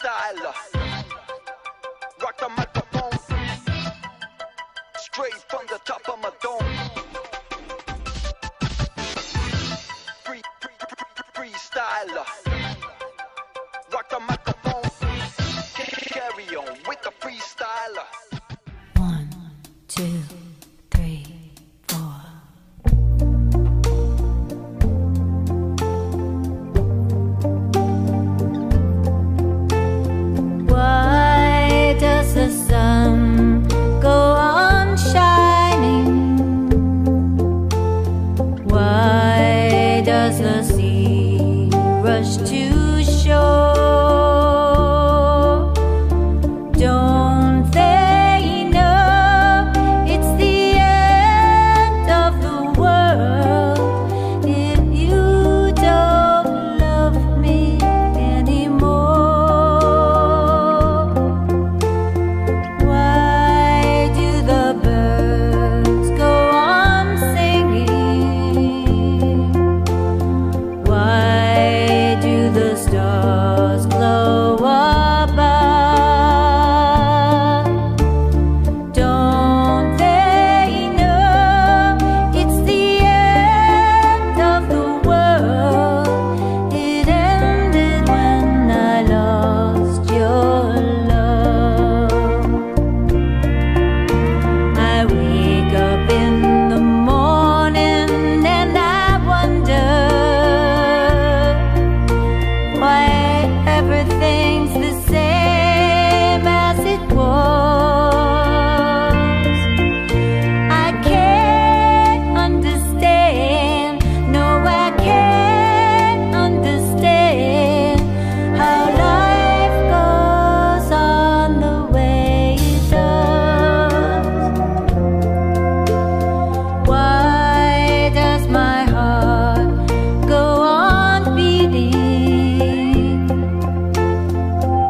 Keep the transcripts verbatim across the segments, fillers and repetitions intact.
freestyler. Rock the microphone, straight from the top of my dome. Free, free, free, freestyler. Rock the microphone. Carry on with the freestyler. One, two, three, four. Why does the sun go on shining? Why does the sea rush to shore? Don't they know it's the end of the world if you don't love me anymore? Why do the birds go on singing? Why do the stars glow above? Don't they know it's the end of the world? It ended when I lost your love. I wake up in the morning and I wonder why everything's the same as it was. I can't understand, no, I can't understand how life goes on the way it does. Why does my heart go on beating?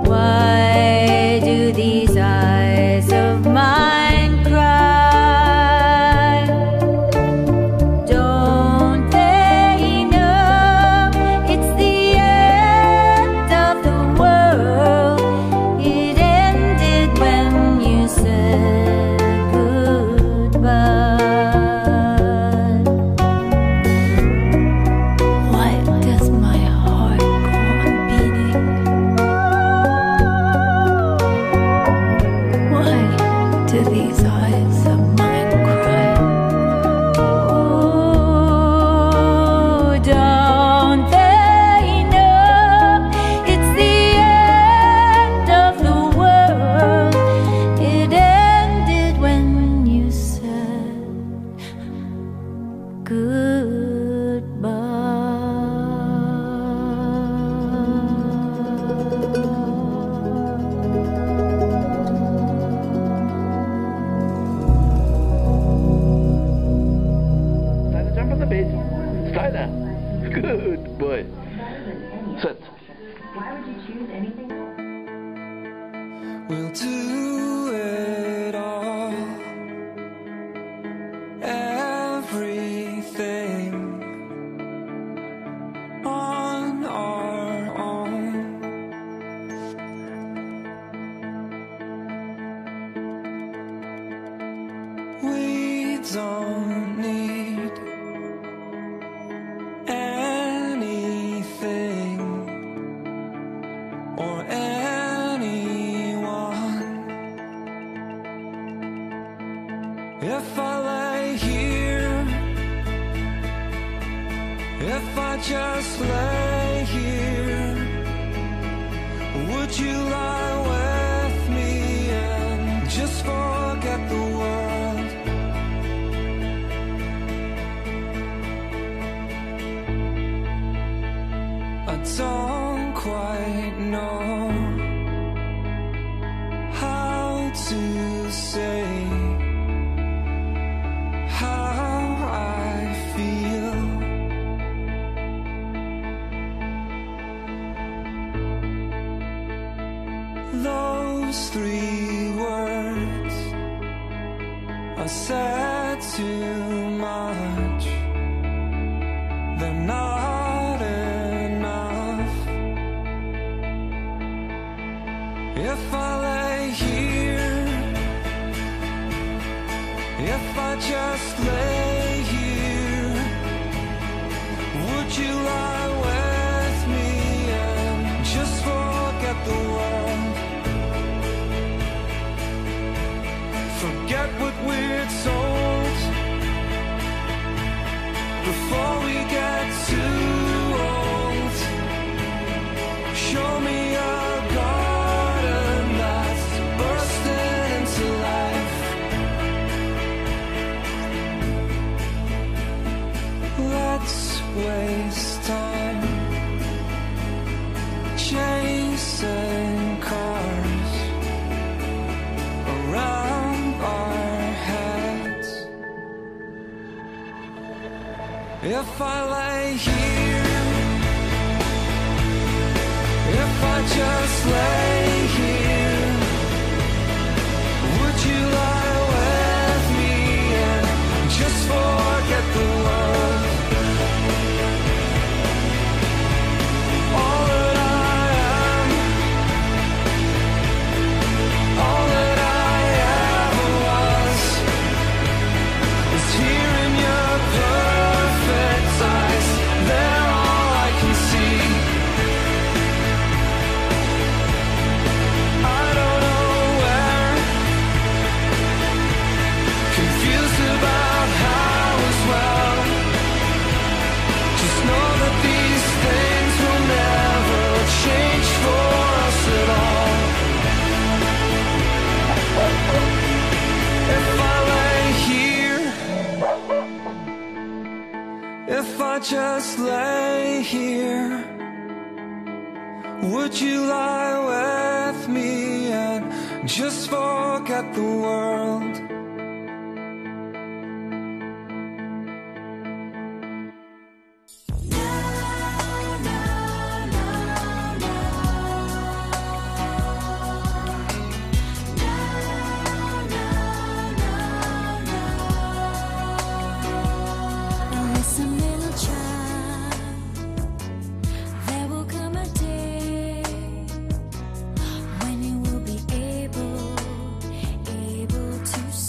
Why do these eyes of mine cry? Don't they know it's the end of the world? It ended when you said goodbye. Why does my heart go on beating? Why do these eyes of mine cry? Oh, don't they know it's the end of the world? It ended when you said goodbye. Time to jump on the bed. Try that. Good boy. Sit. Why would you choose anything? We'll do it all. Everything on our own. We don't need anything or anyone. If I lay here, if I just lay here, would you lie with me and just forget the world? I don't quite know how to say how I feel. Those three words are said too much. They're not enough. If I lay here, if I just lay here, would you lie with me and just forget the world? Forget what we're told before we get too old. Show me a garden that's bursting into life. Let's waste time chasing cars around our heads. If I lay here, if I just lay here, would you lie with me and just forget the world? All that I am, all that I ever was, is here in your perfect eyes. They're all I can see. I don't know where, confused about how as well. Just know that these things will never change for us at all. If I lay here, if I just lay here, would you lie with me and just forget the world? There is a little child. There will come a day when you will be able, able to see.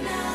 now.